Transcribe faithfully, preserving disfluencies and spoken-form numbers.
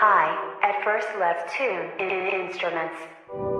high, at first let's tune in instruments.